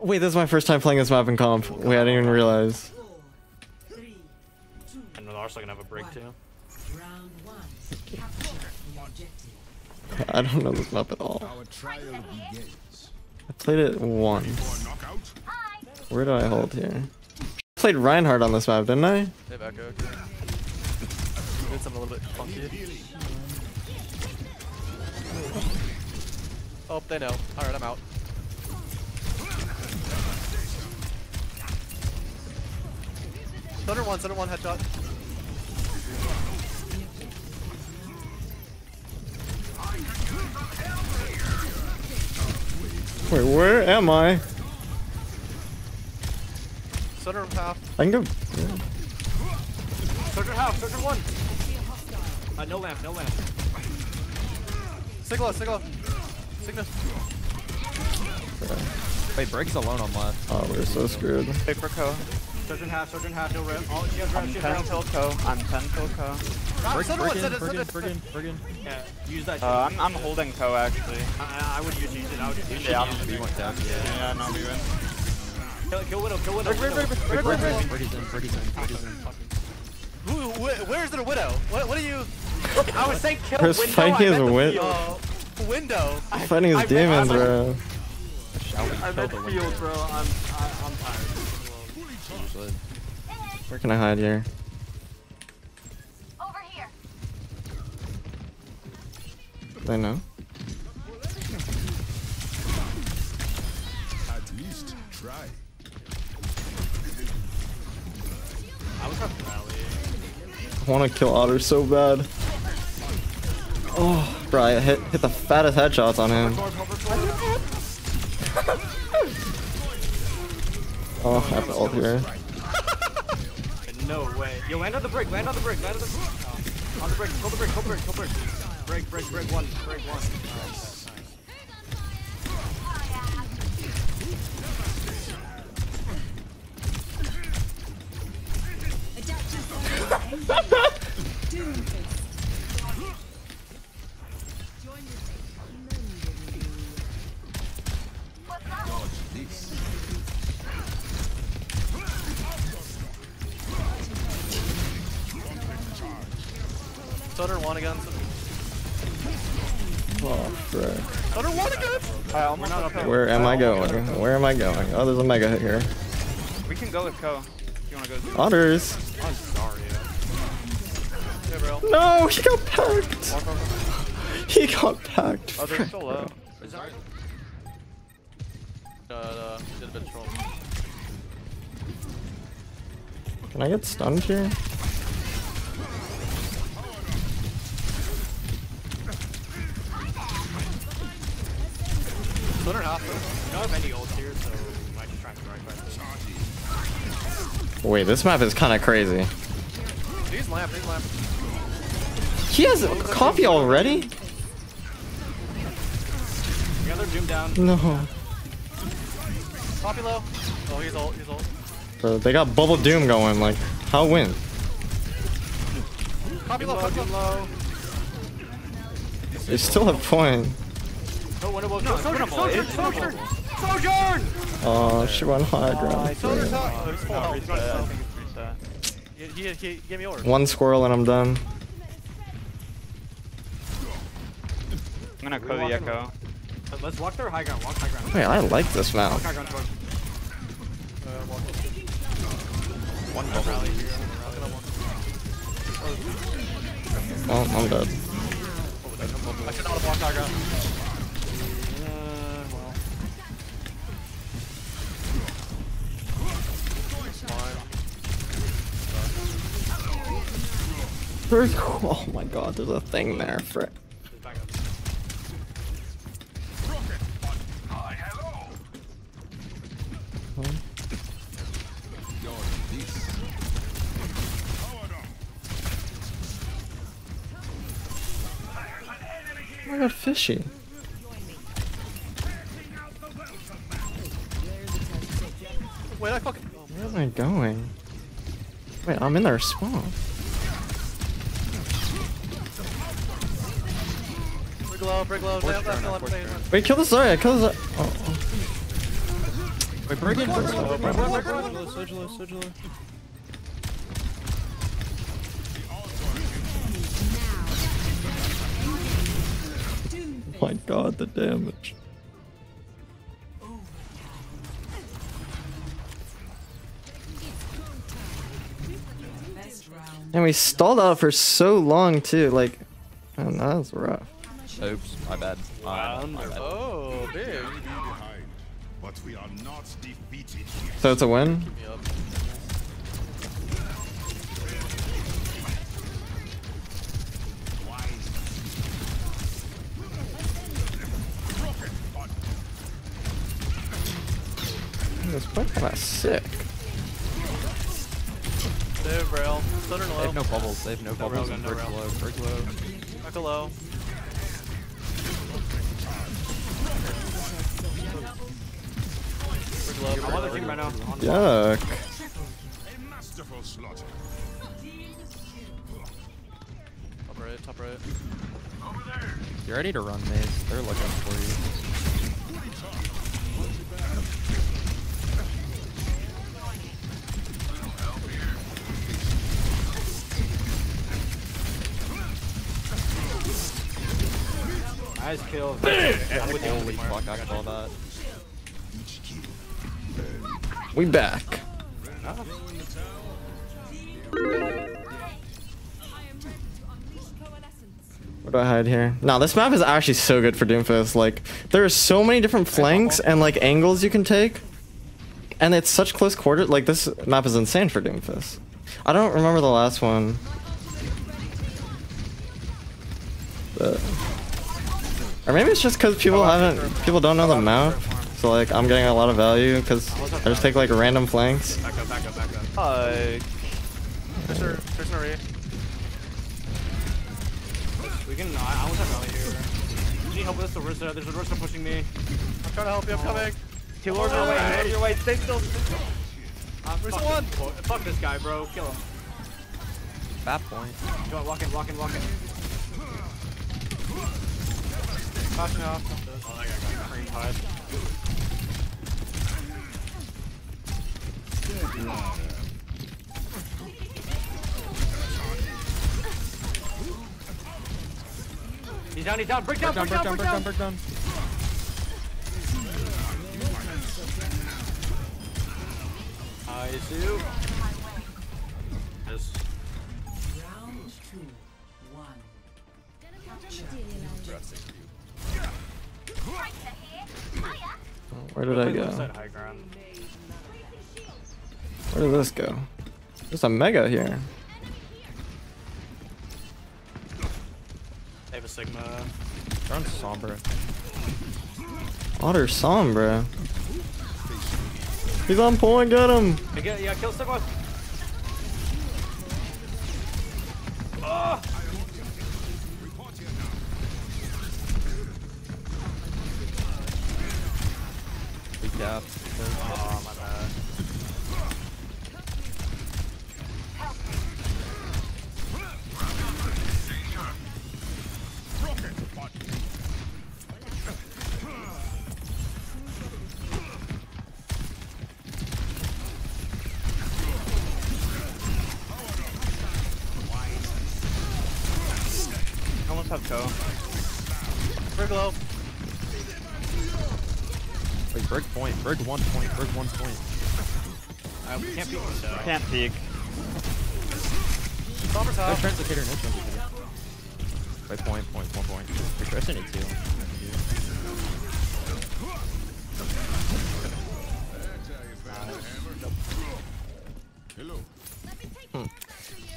Wait, this is my first time playing this map in comp. Wait, I didn't even realize. And they're also gonna have a break too. I don't know this map at all. I played it once. Where do I hold here? I played Reinhardt on this map, didn't I? Hey, Echo. Did something a little bit funky. Oh, they know. Alright, I'm out. Thunder one, headshot. Wait, where am I? Sojourn half. I can go. Yeah. Sojourn half, Sojourn one. No lamp. Sigma. Wait, Briggs alone on left. Oh, we're so screwed. Pick for Koa. Sojourn half, no rip. I'm 10 till Koa. Briggs. Yeah, use that. I'm holding Koa actually. I would use it. I would just use it. Yeah, no, we win. Kill Widow. Where? Where's the Widow? What are you? I would say kill Widow. Fighting his window. Fighting his demons, bro. I'm at field, bro. I'm tired. Where can I hide here? Over here. I know. At least try. I was at Rally. I want to kill Otter so bad. Oh, bro, I hit the fattest headshots on him. Oh, I have to ult here. No way. Yo, land on the brick. On the brick, hold the brick. Break one. Nice. Thunder one again. Oh, frick. Thunder one again. Where am I going? Oh, there's a mega hit here. We can go with Ko. You wanna go? Otters. I'm sorry. Yeah. No, he got packed. He got packed. Oh, they're so low. Did a bit of troll. Can I get stunned here? Wait, this map is kind of crazy. He's lamp. He has coffee already? The other doom down. No. Coffee low. Oh, he's ult. Bro, they got bubble doom going. Like, how win? Coffee low. They still have point. No, Sojourn! Oh, she went high ground. One squirrel and I'm done. I'm gonna go the Echo. Let's walk their high ground. Wait, I like this map. One rally. Oh, I'm dead. I should not have walked high ground. Oh my god, there's a thing there, frick. Oh my god, fishy. Wait, I fucking... Where am I going? Wait, I'm in their spawn. Wait, kill the Zarya. Wait, break in first. Sigilo. Oh my god, the damage. And we stalled out for so long too, like, man, that was rough. Oops, my bad. My bad. Oh, big. So it's a win? Yep. This play kind of sick. They have rail. They have no bubbles. They have no bubbles. Brick low. Echo low. I'm on the team right now. Yuck. Top right. Over there. You're ready to run, Mace. They're looking for you. Nice kill. Holy fuck, I call that. We back. What do I hide here? Nah, this map is actually so good for Doomfist. Like, there are so many different flanks and like angles you can take, and it's such close quarter. Like, this map is insane for Doomfist. I don't remember the last one. Or maybe it's just because people don't know the map. So like, I'm getting a lot of value because I just take like random flanks. Back up. Hi. We can. I almost have rally here. You need help with this Orisa. There's Orisa pushing me. I'm trying to help you. I'm coming. Kill Orisa away. Kill your way. Stay still. Orisa one. Fuck this guy, bro. Kill him. Bad point. Go on, walk in. Flashing off. Oh, that guy got green pied. He's down. Break down. I see you. Yes. Round 2-1. Where did I go? Where did this go? There's a mega here. They have a Sigma. They're on Sombra. Otter Sombra. He's on point, get him! Yeah, kill Sigma! Oh! Yeah. Oh, my bad. I almost have Koa. Briggs low. Break one point. We can't peek. No translocator, Wait, point. We're trusting it too.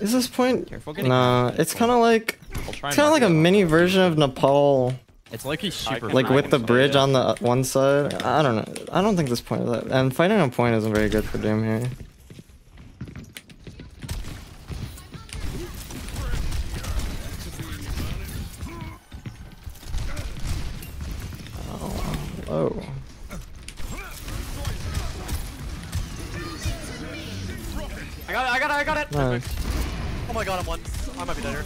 Is this point? Nah, it's kind of like a mini version of Nepal. It's like he's super like with the bridge on the one side. I don't know. I don't think this point is that. And fighting on point isn't very good for Doom here. Oh. I got it. Nice. Oh my god, I'm one. I might be dead here.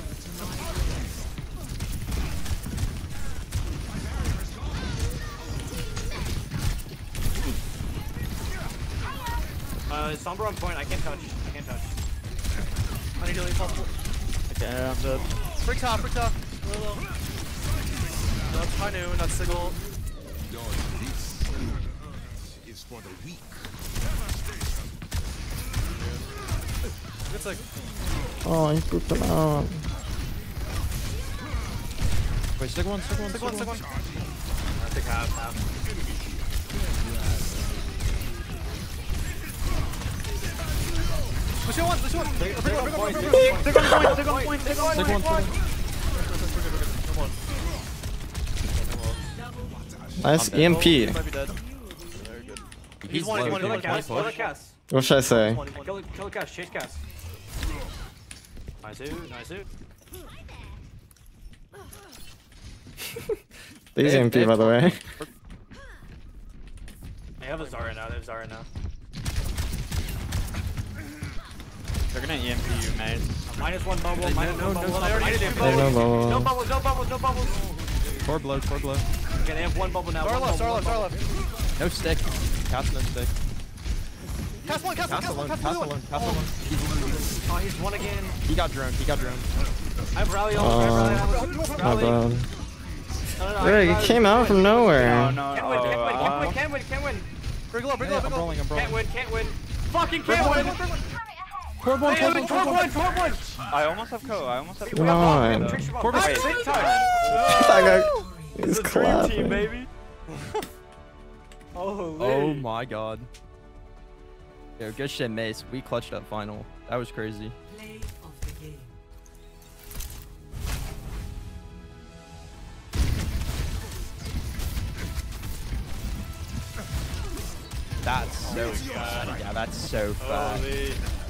Sombra on point, I can't touch. I need to leave possible. Okay, I'm dead. Brick top, brick top. Low. That's my new, that's single. This is for the weak. It's like. Oh, he put them out. Wait, second one. I think half. Push your one. They're going. Nice EMP. He's one. Kill the cast. What should I say? Kill the cast. Chase cast. Nice dude. These EMP, by the way. They have a Zarya now. They're gonna EMP you, mate. Minus one bubble. No bubbles. Torb low. Okay, they have one bubble now. Star left. No stick. Cast no stick. Cast alone. Oh, he's one again. He got droned. I have Rally on. He came out from nowhere. Can't win. Wriggle up. I'm rolling. Can't win. Fucking can't win. Torb one. I almost have Koa. Come on. Torb is sick time. He's clapping. Baby. Oh my god. Yo, good shit, Mace. We clutched up final. That was crazy. Play of the game. That's so fun. Yeah, that's so fun.